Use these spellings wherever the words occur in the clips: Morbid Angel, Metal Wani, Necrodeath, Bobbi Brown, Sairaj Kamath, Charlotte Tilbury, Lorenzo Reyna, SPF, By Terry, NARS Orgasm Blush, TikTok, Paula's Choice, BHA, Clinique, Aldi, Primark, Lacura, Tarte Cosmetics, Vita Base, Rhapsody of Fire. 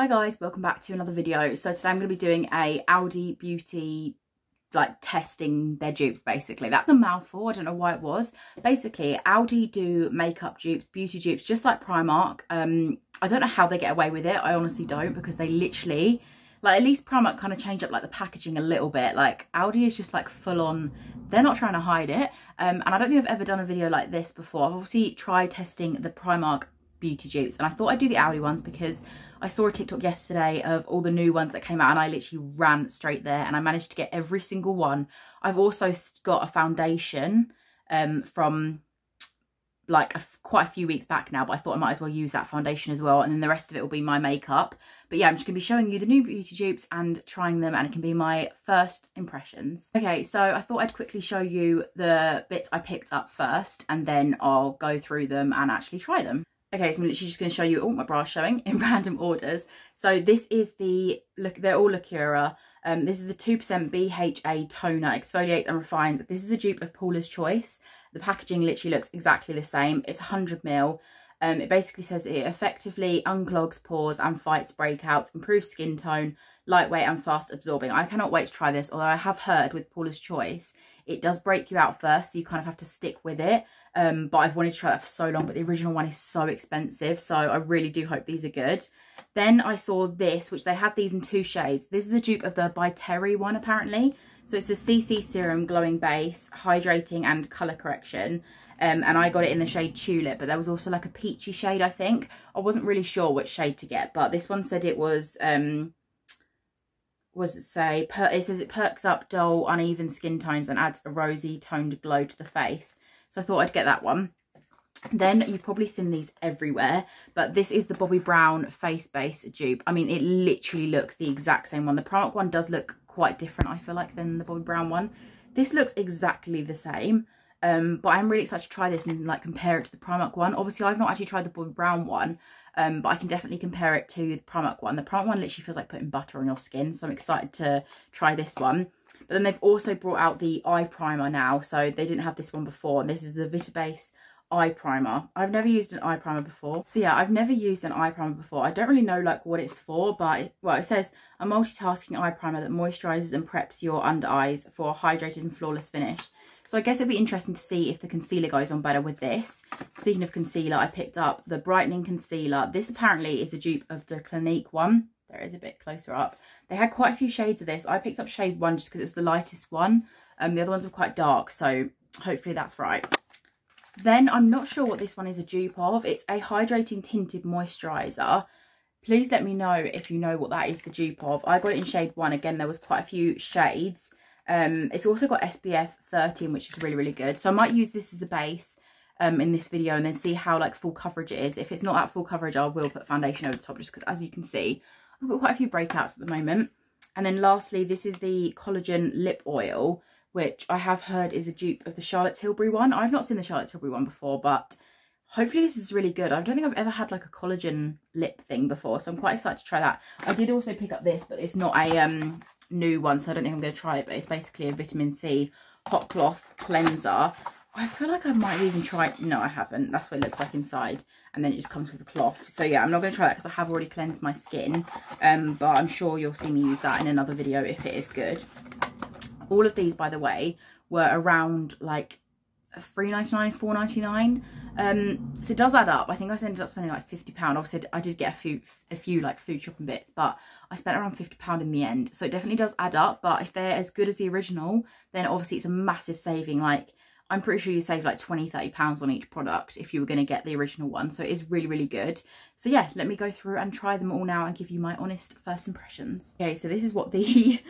Hi guys, welcome back to another video. So today I'm going to be doing a Aldi Beauty, like testing their dupes basically. That's a mouthful, I don't know why it was. Basically, Aldi do makeup dupes, beauty dupes, just like Primark. I don't know how they get away with it, I honestly don't, because they literally, like at least Primark kind of change up like the packaging a little bit. Like Aldi is just like full on, they're not trying to hide it. And I don't think I've ever done a video like this before. I've obviously tried testing the Primark beauty dupes and I thought I'd do the Aldi ones because I saw a TikTok yesterday of all the new ones that came out and I literally ran straight there and I managed to get every single one. I've also got a foundation from like quite a few weeks back now, but I thought I might as well use that foundation as well, and then the rest of it will be my makeup. But yeah, I'm just gonna be showing you the new beauty dupes and trying them, and it can be my first impressions. Okay, so I thought I'd quickly show you the bits I picked up first and then I'll go through them and actually try them. Okay, so I'm literally just going to show you all my bras showing in random orders. So this is the, look, they're all Lacura. This is the 2% BHA toner, exfoliates and refines. This is a dupe of Paula's Choice. The packaging literally looks exactly the same. It's 100ml. It basically says it effectively unclogs pores and fights breakouts, improves skin tone, lightweight and fast absorbing. I cannot wait to try this, although I have heard with Paula's Choice, it does break you out first, so you kind of have to stick with it. But I've wanted to try that for so long, but the original one is so expensive, so I really do hope these are good. Then I saw this, which they have these in two shades. This is a dupe of the By Terry one, apparently. So it's a CC Serum Glowing Base, Hydrating and Colour Correction. And I got it in the shade Tulip, but there was also like a peachy shade, I think. I wasn't really sure which shade to get, but this one said it was... what does it say? It says it perks up dull, uneven skin tones and adds a rosy toned glow to the face. So I thought I'd get that one. Then you've probably seen these everywhere, but this is the Bobbi Brown Face Base dupe. I mean, it literally looks the exact same one. The Primark one does look quite different, I feel like, than the Bobbi Brown one. This looks exactly the same, but I'm really excited to try this and like compare it to the Primark one. Obviously, I've not actually tried the Bobbi Brown one, but I can definitely compare it to the Primark one. The Primark one literally feels like putting butter on your skin, so I'm excited to try this one. But then they've also brought out the eye primer now, so they didn't have this one before. This is the Vita Base eye primer. I've never used an eye primer before. So yeah, I've never used an eye primer before. I don't really know like what it's for, but it says a multitasking eye primer that moisturizes and preps your under eyes for a hydrated and flawless finish. So I guess it'd be interesting to see if the concealer goes on better with this. Speaking of concealer, I picked up the Brightening Concealer. This apparently is a dupe of the Clinique one. There is a bit closer up. They had quite a few shades of this. I picked up shade one just because it was the lightest one. The other ones were quite dark, so hopefully that's right. Then I'm not sure what this one is a dupe of. It's a Hydrating Tinted Moisturiser. Please let me know if you know what that is the dupe of. I got it in shade one. Again, there was quite a few shades. It's also got SPF 13, which is really, really good. So I might use this as a base in this video and then see how like full coverage it is. If it's not at full coverage, I will put foundation over the top just because, as you can see, I've got quite a few breakouts at the moment. And then lastly, this is the Collagen Lip Oil, which I have heard is a dupe of the Charlotte Tilbury one. I've not seen the Charlotte Tilbury one before, but hopefully this is really good. I don't think I've ever had like a collagen lip thing before, so I'm quite excited to try that. I did also pick up this, but it's not a... new one, so I don't think I'm going to try it, but it's basically a vitamin C hot cloth cleanser. I feel like I might even try it. No, I haven't. That's what it looks like inside, and then it just comes with a cloth. So yeah, I'm not going to try that because I have already cleansed my skin, but I'm sure you'll see me use that in another video if it is good. All of these, by the way, were around like £3.99, £4.99, so it does add up. I think I ended up spending like £50. Obviously I did get a few like food shopping bits, but I spent around £50 in the end, so it definitely does add up. But if they're as good as the original, then obviously it's a massive saving. Like I'm pretty sure you save like £20-30 on each product if you were going to get the original one, so it is really, really good. So yeah, let me go through and try them all now and give you my honest first impressions. Okay, so this is what the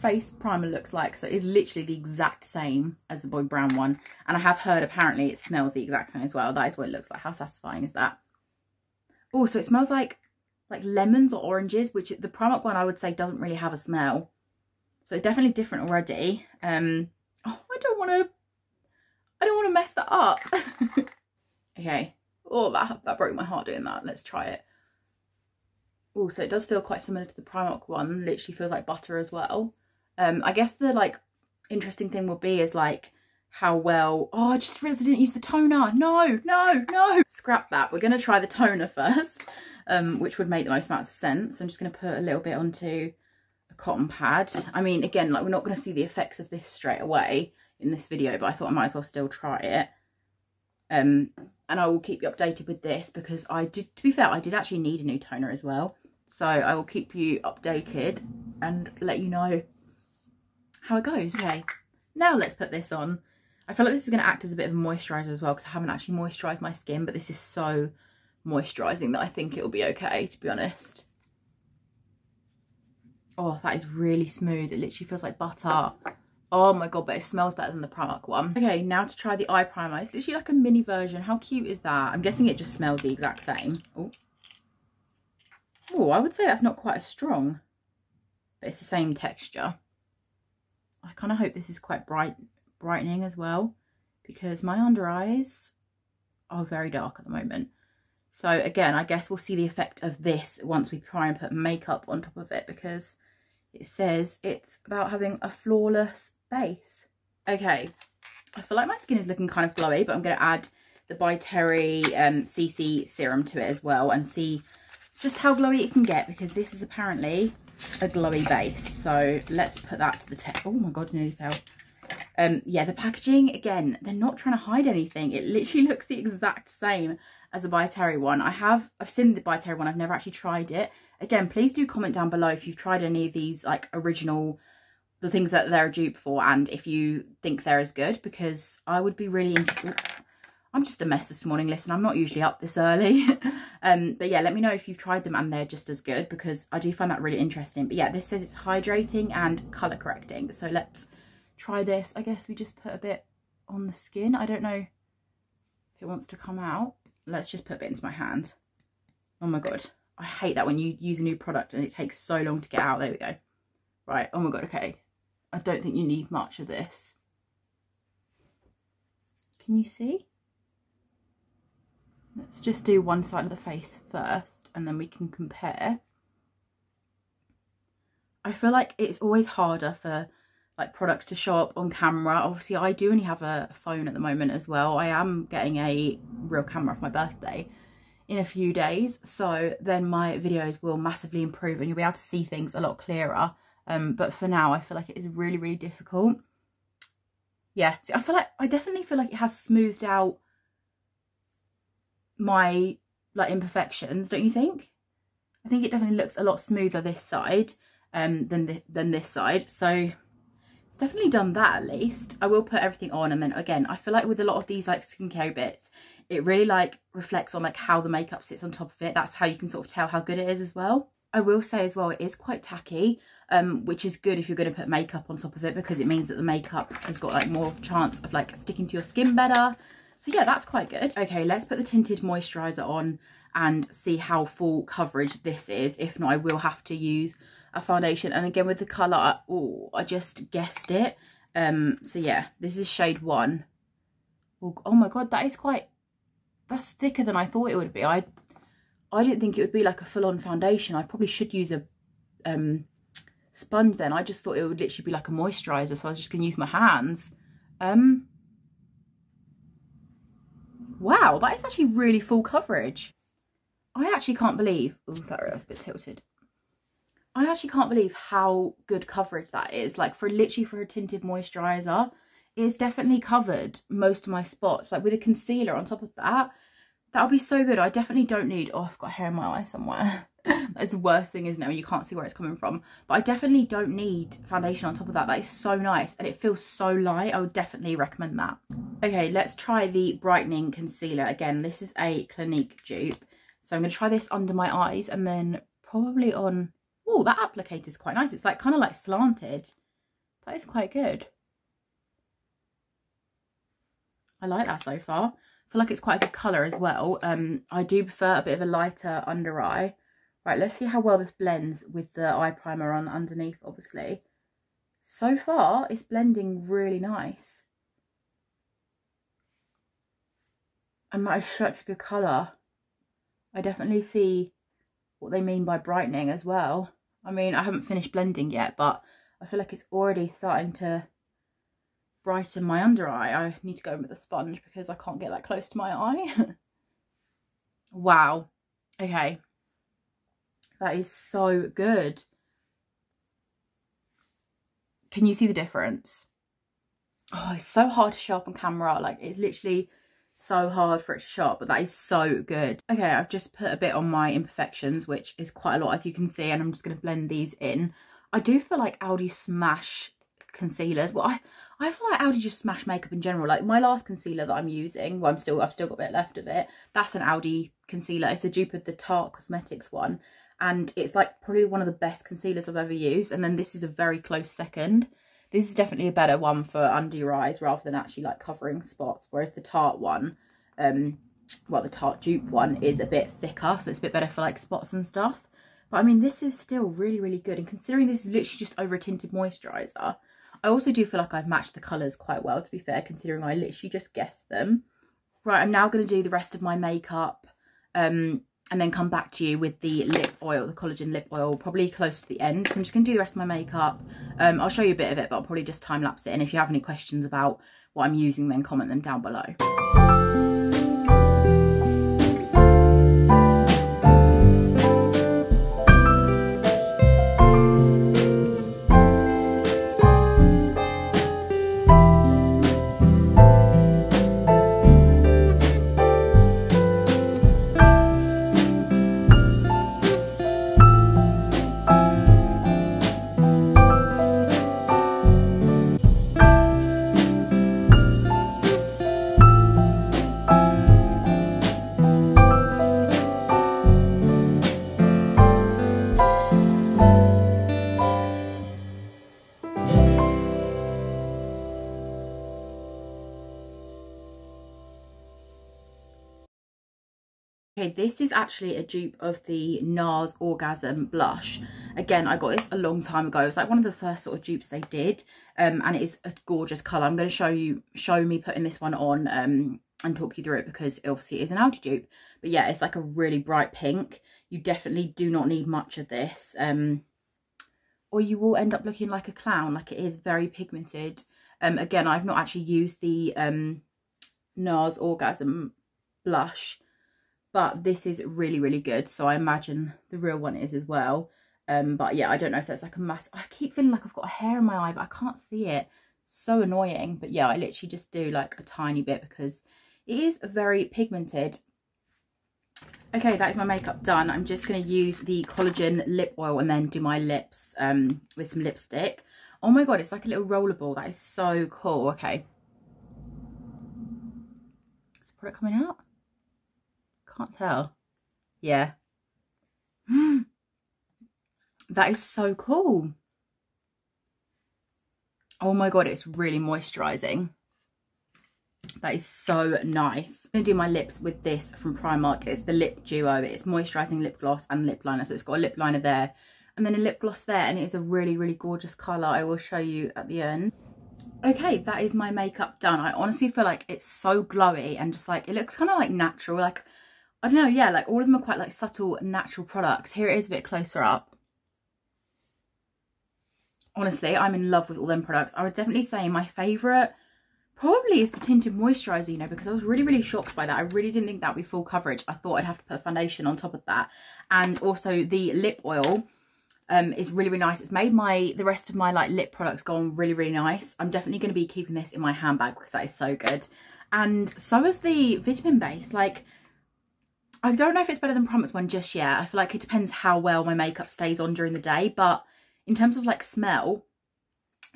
face primer looks like. So it's literally the exact same as the Bobbi Brown one, and I have heard apparently it smells the exact same as well. That is what it looks like. How satisfying is that? Oh, so it smells like lemons or oranges, which the Primark one I would say doesn't really have a smell, so it's definitely different already. Oh, I don't want to mess that up. Okay. Oh, that broke my heart doing that. Let's try it. Oh, so it does feel quite similar to the Primark one. Literally feels like butter as well. I guess the like interesting thing will be is like how well... Oh, I just realised I didn't use the toner. No, no, no. Scrap that. We're going to try the toner first. which would make the most amount of sense. I'm just going to put a little bit onto a cotton pad. I mean, again, like, we're not going to see the effects of this straight away in this video, but I thought I might as well still try it. And I will keep you updated with this, because I did, to be fair, I did actually need a new toner as well. So I will keep you updated and let you know how it goes. Okay, now let's put this on. I feel like this is going to act as a bit of a moisturiser as well, because I haven't actually moisturised my skin, but this is so moisturising that I think it'll be okay, to be honest. Oh, that is really smooth. It literally feels like butter. Oh my god, but it smells better than the Primark one. Okay, now to try the eye primer. It's literally like a mini version. How cute is that? I'm guessing it just smells the exact same. Oh, I would say that's not quite as strong, but it's the same texture. I kind of hope this is quite brightening as well, because my under eyes are very dark at the moment. So again, I guess we'll see the effect of this once we try and put makeup on top of it, because it says it's about having a flawless base. Okay, I feel like my skin is looking kind of glowy, but I'm going to add the By Terry CC serum to it as well and see just how glowy it can get, because this is apparently a glowy base. So let's put that to the test. Oh my god, I nearly fell. Yeah, the packaging, again, they're not trying to hide anything. It literally looks the exact same as a By Terry one. I've seen the By Terry one, I've never actually tried it. Again, please do comment down below if you've tried any of these, like, original, the things that they're a dupe for, and if you think they're as good, because I would be really... I'm just a mess this morning, listen, I'm not usually up this early. But yeah, let me know if you've tried them and they're just as good, because I do find that really interesting. But yeah, this says it's hydrating and colour correcting, so let's try this. I guess we just put a bit on the skin. I don't know if it wants to come out. Let's just put a bit into my hand. Oh my god, I hate that when you use a new product and it takes so long to get out. There we go. Right, oh my god, okay, I don't think you need much of this. Can you see? Let's just do one side of the face first and then we can compare. I feel like it's always harder for like products to show up on camera. Obviously I do only have a phone at the moment as well. I am getting a real camera for my birthday in a few days, so then my videos will massively improve and you'll be able to see things a lot clearer. But for now I feel like it is really, really difficult. Yeah, see, I definitely feel like it has smoothed out my like imperfections, don't you think? I think it definitely looks a lot smoother this side than this side, so it's definitely done that. At least I will put everything on, and then again I feel like with a lot of these like skincare bits, it really like reflects on like how the makeup sits on top of it. That's how you can sort of tell how good it is as well. I will say as well, it is quite tacky, which is good if you're going to put makeup on top of it, because it means that the makeup has got like more chance of like sticking to your skin better. So yeah, that's quite good. Okay, let's put the tinted moisturiser on and see how full coverage this is. If not, I will have to use a foundation. And again, with the colour, oh, I just guessed it. So yeah, this is shade 1. Oh my god, that is quite... that's thicker than I thought it would be. I didn't think it would be like a full-on foundation. I probably should use a sponge then. I just thought it would literally be like a moisturiser, so I was just going to use my hands. Wow, that is actually really full coverage. I actually can't believe... oh, sorry, that's a bit tilted. I actually can't believe how good coverage that is. Like, for literally for a tinted moisturiser, it's definitely covered most of my spots. Like, with a concealer on top of that, that'll be so good. I definitely don't need... oh, I've got hair in my eye somewhere. That's the worst thing, isn't it, when you can't see where it's coming from? But I definitely don't need foundation on top of that. That is so nice and it feels so light. I would definitely recommend that. Okay, let's try the brightening concealer. Again, this is a Clinique dupe, so I'm going to try this under my eyes and then probably on... oh, that applicator is quite nice. It's like kind of like slanted. That is quite good. I like that so far. I feel like it's quite a good colour as well. I do prefer a bit of a lighter under eye. Right, let's see how well this blends with the eye primer on underneath, obviously. So far, it's blending really nice. And that is such a good colour. I definitely see what they mean by brightening as well. I mean, I haven't finished blending yet, but I feel like it's already starting to brighten my under eye. I need to go in with a sponge because I can't get that close to my eye. Wow. Okay. That is so good. Can you see the difference? Oh, it's so hard to show up on camera. Like, it's literally so hard for it to show up, but that is so good. Okay, I've just put a bit on my imperfections, which is quite a lot, as you can see, and I'm just going to blend these in. I do feel like Aldi smash concealers. Well, I feel like Aldi just smash makeup in general. Like, my last concealer that I'm using, well, I've still got a bit left of it. That's an Aldi concealer. It's a dupe of the Tarte Cosmetics one, and it's like probably one of the best concealers I've ever used. And then this is a very close second. This is definitely a better one for under your eyes rather than actually like covering spots, whereas the Tarte one, well, the Tarte dupe one is a bit thicker, so it's a bit better for like spots and stuff. But I mean, this is still really, really good. And considering this is literally just over a tinted moisturiser, I also do feel like I've matched the colours quite well, to be fair, considering I literally just guessed them. Right, I'm now going to do the rest of my makeup and then come back to you with the lip oil, the collagen lip oil, probably close to the end. So I'm just going to do the rest of my makeup. I'll show you a bit of it, but I'll probably just time lapse it. And if you have any questions about what I'm using, then comment them down below. Okay, this is actually a dupe of the NARS Orgasm Blush. Again, I got this a long time ago. It was like one of the first sort of dupes they did, and it is a gorgeous colour. I'm going to show me putting this one on and talk you through it, because obviously it is an Aldi dupe. But yeah, it's like a really bright pink. You definitely do not need much of this, or you will end up looking like a clown. Like, it is very pigmented. Again, I've not actually used the NARS Orgasm Blush, but this is really, really good. So I imagine the real one is as well. But yeah, I don't know if that's like a massive... I keep feeling like I've got a hair in my eye, but I can't see it. So annoying. But yeah, I literally just do like a tiny bit because it is very pigmented. Okay, that is my makeup done. I'm just going to use the collagen lip oil and then do my lips with some lipstick. Oh my God, it's like a little roller ball. That is so cool. Okay. Is the product coming out? Can't tell. Yeah. That is so cool. Oh my God, it's really moisturising. That is so nice. I'm going to do my lips with this from Primark. It's the Lip Duo. It's moisturising lip gloss and lip liner. So it's got a lip liner there and then a lip gloss there, and it is a really, really gorgeous colour. I will show you at the end. Okay, that is my makeup done. I honestly feel like it's so glowy and just like, it looks kind of like natural. Like, I don't know, yeah, like all of them are quite like subtle natural products. Here it is a bit closer up. Honestly, I'm in love with all them products. I would definitely say my favourite probably is the tinted moisturiser, you know, because I was really, really shocked by that. I really didn't think that would be full coverage. I thought I'd have to put a foundation on top of that. And also the lip oil is really, really nice. It's made the rest of my like lip products go on really, really nice. I'm definitely going to be keeping this in my handbag because that is so good. And so is the Vita Base. Like, I don't know if it's better than Primark's one just yet. I feel like it depends how well my makeup stays on during the day. But in terms of like smell,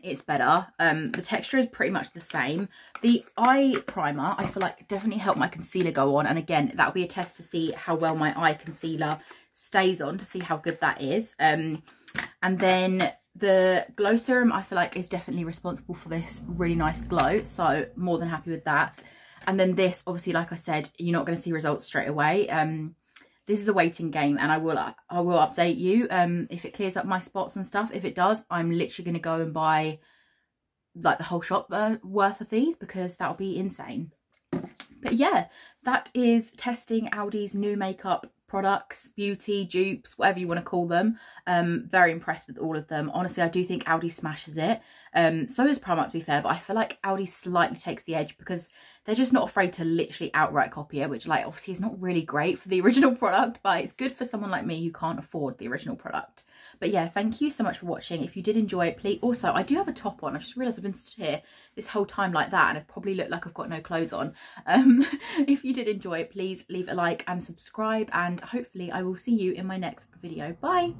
it's better. The texture is pretty much the same. The eye primer, I feel like definitely helped my concealer go on. And again, that'll be a test to see how well my eye concealer stays on, to see how good that is. And then the glow serum, I feel like, is definitely responsible for this really nice glow. So more than happy with that. And then this, obviously, like I said, you're not going to see results straight away. This is a waiting game, and I will update you if it clears up my spots and stuff. If it does, I'm literally going to go and buy like the whole shop worth of these, because that'll be insane. But yeah, that is testing Aldi's new makeup products, beauty dupes, whatever you want to call them. Very impressed with all of them. Honestly, I do think Aldi smashes it. So is Primark, to be fair, but I feel like Aldi slightly takes the edge because they're just not afraid to literally outright copy it, which, like, obviously is not really great for the original product, but it's good for someone like me who can't afford the original product. But yeah, thank you so much for watching. If you did enjoy it, please. Also, I do have a top on. I just realised I've been stood here this whole time like that and I've probably looked like I've got no clothes on. If you did enjoy it, please leave a like and subscribe, and hopefully I will see you in my next video. Bye!